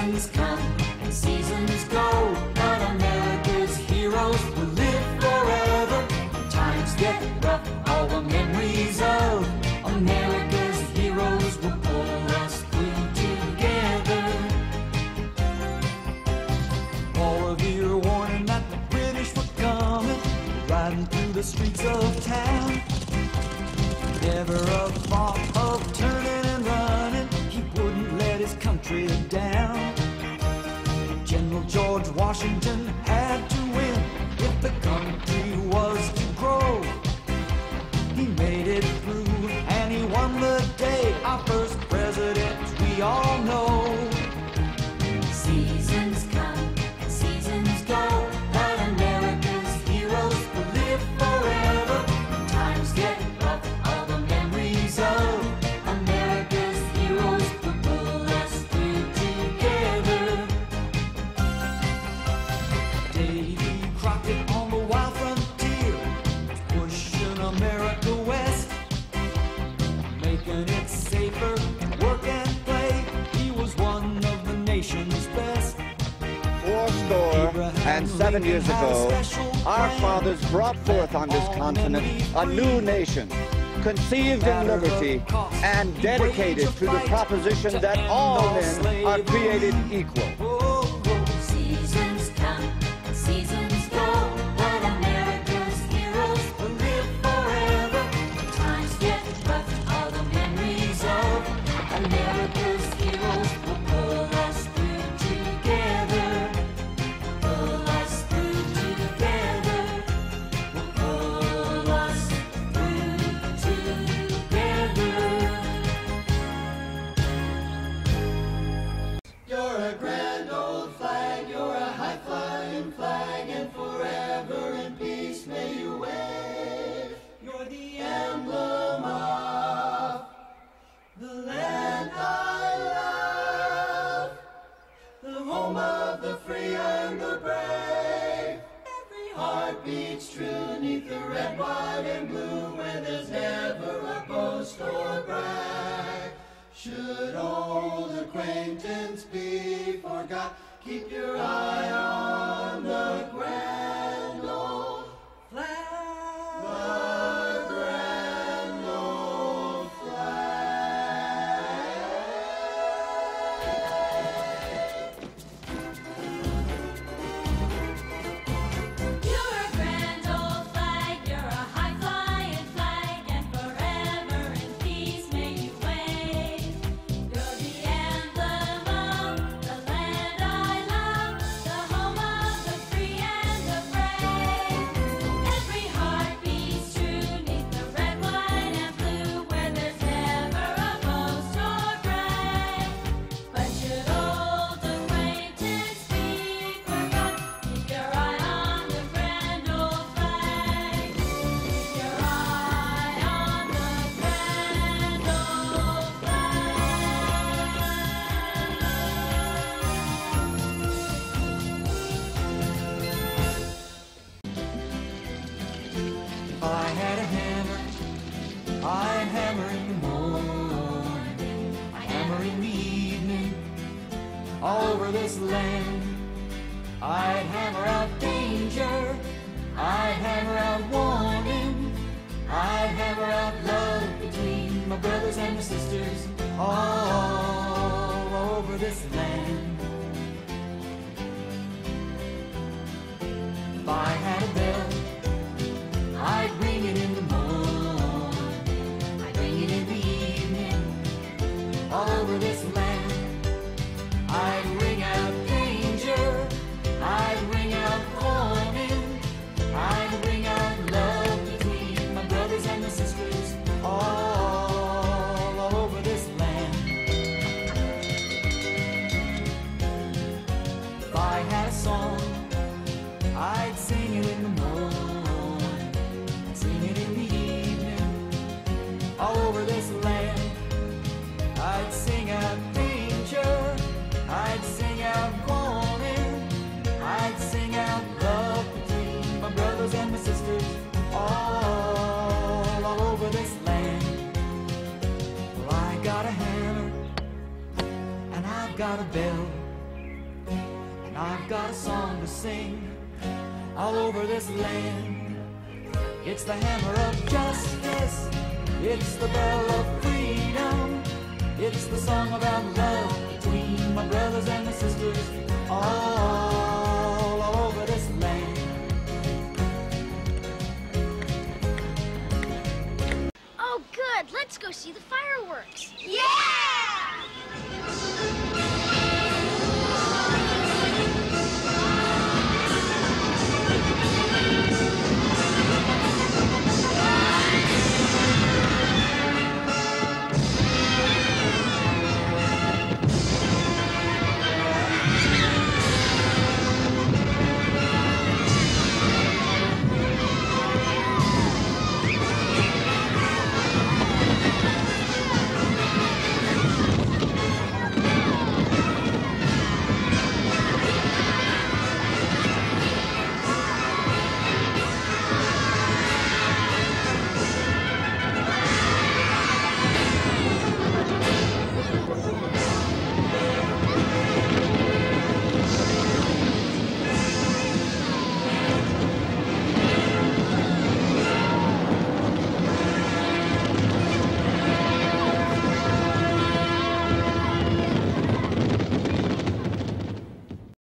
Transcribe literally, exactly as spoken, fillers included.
Seasons come and seasons go, but America's heroes will live forever. When times get rough, all the memories of America's heroes will pull us through together. All of you are warning that the British were coming, riding through the streets of town. Never a thought of turning and running, he wouldn't let his country down. General George Washington had to win if the country was to grow. He made it through and he won the day, our first president we all know. Seasons come and seasons go, but America's heroes will live forever. When times get rough, all the memories of America's heroes will pull us through together. Davy Crockett on the wild frontier, pushing America west, making it safer to work and play. He was one of the nation's best. Four score and seven years ago, our fathers brought forth on this continent a new nation, conceived in liberty and dedicated to the proposition that all men are created equal. Seasons come and seasons go, but America's heroes will live forever. When times get rough, all the memories of America's heroes will pull us through together. Pull us through together. Will pull us through together. You're a grand old flag, you're a high-flying flag, and forever in peace may you wave. You're the emblem of the land I love, the home of the free and the brave. Every heart beats true 'neath the red, white, and blue, where there's never a boast or brag. Should old acquaintance be forgot, keep your eye on the grand old flag. The grand old flag. You're a grand old flag, you're a high-flying flag, and forever in peace may you wave. You're the emblem of the land I love, the home of the free and the brave. Every heart beats true 'neath the red, white, and blue, where there's never a boast or brag. But should old acquaintance be forgot, keep your eye on the grand old flag. Keep your eye on the grand old flag. If I had a hammer, I'd hammer in the morning, I'd hammer in the evening, all over this land. I'd hammer out danger, I'd hammer out warning, I'd hammer out love between my brothers and my sisters, all over this land. If I had a bell, I'd ring it in the morning, I'd ring it in the evening, all over this land. I'd ring out danger, I'd ring out warning, I'd ring out love between my brothers and my sisters, all over this land. If I had a song, I'd sing it in the morning, I'd sing it in the evening, all over this land. I'd sing out danger, I'd sing out warning, I'd sing out love between my brothers and my sisters, all, all over this land. Well, I got a hammer, and I've got a bell, got a song to sing all over this land. It's the hammer of justice, it's the bell of freedom, it's the song about love between my brothers and my sisters all over this land. Oh good, let's go see the fireworks. Yeah!